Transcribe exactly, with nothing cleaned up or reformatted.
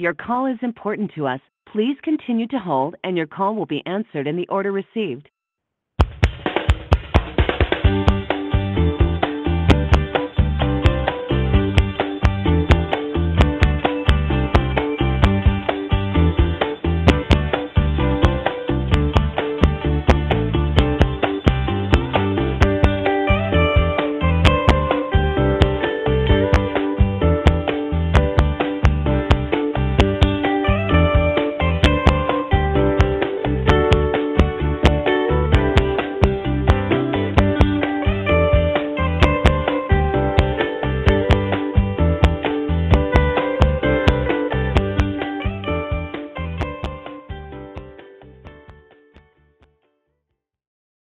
Your call is important to us. Please continue to hold and your call will be answered in the order received.